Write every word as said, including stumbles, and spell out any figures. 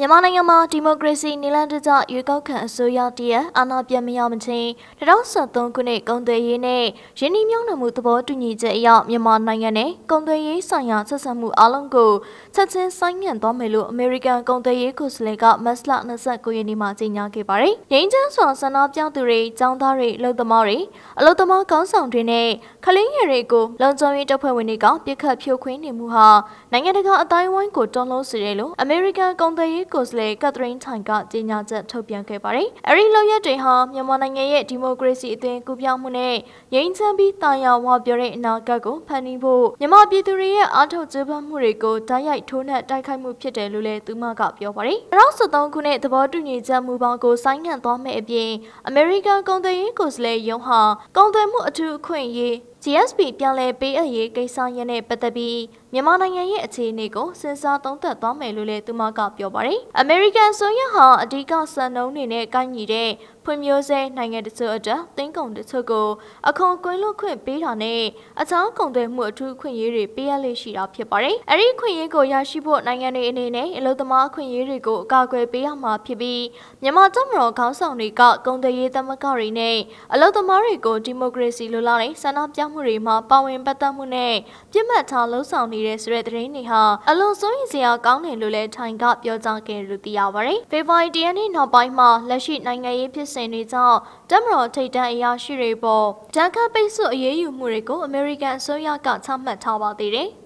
Yamana Yama Democracy Nilandita Yukoka Suya dear Anna Biamiamati, the Rosa Tonkune Gonde Yene, Jenny Yana Mutabo to Nita Yam Yamana Yane, Gonde Sanya Sasamu Alongo, Tatsin Sanyan Domelu, America Gonde Koslega, Masla Nasako Yeni Martin Yakibari, Danger Swanson of Yanduri, Tandari, Lodomari, Alotama Consantine, Kalingo, Lonzomi Dopawinica, the Capio Queen in Muha, Nanganaga Taiwan Kotolo Cirelo, America Gonde. Cosle, Catherine Tanka, Dina Topian Cabari, Eric Loya Jeham, Yamananga, Democracy, then Kubiamune, Yainsabi, Taya, Wabure, Nagago, Panibo, Yamabituria, Anto Zuba Murigo, Taya, Tuna, Dakamu Pete Lule, Dumaka, Yopari, Rasa Donkune, the Borduniza, Mubango, Sang and Tom Ebi, America, Gonda, Cosle, Yoha, Gonda Mutu, Queen Ye. C S P ပြန်လည်ပေးအရေးကိစ္စရင်းနဲ့ပတ်သက်ပြီးမြန်မာနိုင်ငံရဲ့အခြေအနေကိုစဉ်းစားသုံးသပ်သွားမယ်လို့လည်းသူမကပြောပါတယ်။ Pumyose, Nangato, think on the Togo, a conqueror queen Pitane, a town conde more two queen Yuri, Piali Shira Pipari, Eric Queen Yako Yashibo Nangani in a Lodama Queen Yurigo, Gague Biama Pibi, Yamatamro, Kansani, Gak, Gonda Yeta Macarine, a Lodomarigo, Democracy Lulani, Sanap Yamurima, Pawin Patamune, Jimata Losani, Red Reniha, Alonso Insia, Gang and Lule, Tangap Yozanke Rutiavari, Viva Diani Nabaima, Lashit Nangae. Senator Damro Tata Yashiribo Taka Peso Ye Murigo, American Soya got some metal.